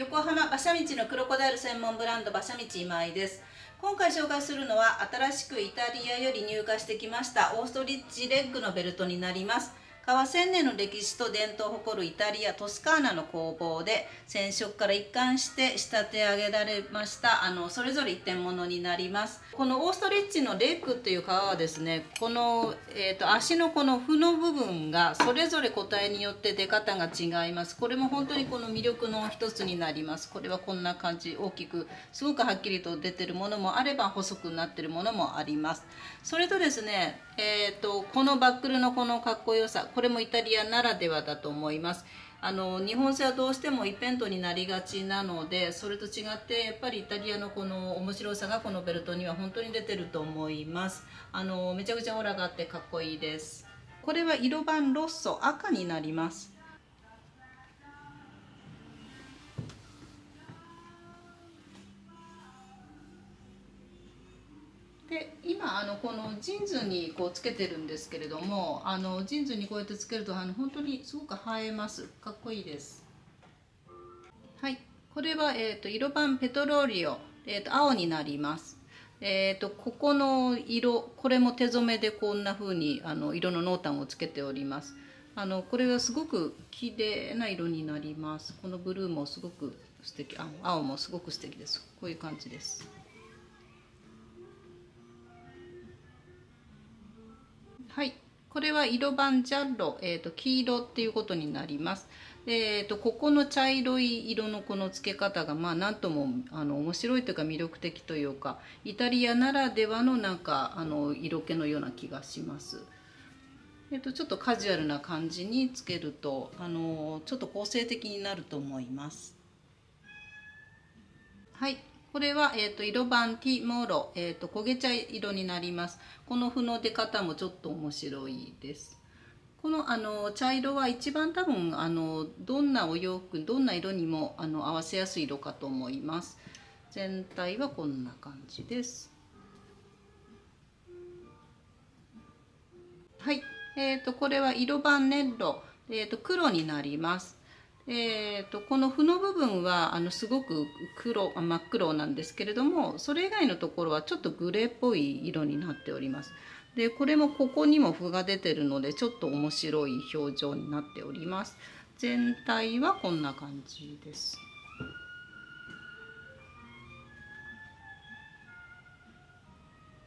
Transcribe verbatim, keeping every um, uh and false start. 横浜馬車道のクロコダイル専門ブランド馬車道今井です。今回紹介するのは新しくイタリアより入荷してきましたオーストリッチレッグのベルトになります。革せんねんの歴史と伝統を誇るイタリアトスカーナの工房で染色から一貫して仕立て上げられましたあのそれぞれ一点物になります。このオーストリッチのレッグという革はですね、この、えー、と足のこの負の部分がそれぞれ個体によって出方が違います。これも本当にこの魅力の一つになります。これはこんな感じ、大きくすごくはっきりと出てるものもあれば細くなってるものもあります。それとですね、えー、とこのバックルのこのかっこよさ、これもイタリアならではだと思います。あの日本製はどうしても一辺倒になりがちなので、それと違ってやっぱりイタリアのこの面白さがこのベルトには本当に出てると思います。あのめちゃくちゃオーラがあってかっこいいです。これは色番ロッソ赤になります。で今あのこのジーンズにこうつけてるんですけれども、あのジーンズにこうやってつけるとあの本当にすごく映えます。かっこいいです。はい、これは、えー、と色番ペトローリオ、えー、と青になります。えー、とここの色、これも手染めでこんな風にあの色の濃淡をつけております。あのこれはすごく綺麗な色になります。このブルーもすごく素敵、あ青もすごく素敵です。こういう感じです。はい、これは色番ジャッロ、えー、と黄色っていうことになります。えー、とここの茶色い色のこの付け方がまあなんともあの面白いというか魅力的というか、イタリアならではのなんかあの色気のような気がします。えー、とちょっとカジュアルな感じにつけるとあのちょっと個性的になると思います。はい、これは、えー、と色番ティモロ、えー、と焦げ茶色になります。この布の出方もちょっと面白いです。このあの茶色は一番多分あのどんなお洋服どんな色にもあの合わせやすい色かと思います。全体はこんな感じです。はい、えー、とこれは色番ネッロ、えー、と黒になります。えー、とこの布の部分はあのすごく黒真っ黒なんですけれども、それ以外のところはちょっとグレーっぽい色になっております。でこれもここにも布が出てるのでちょっと面白い表情になっております。全体はこんな感じです。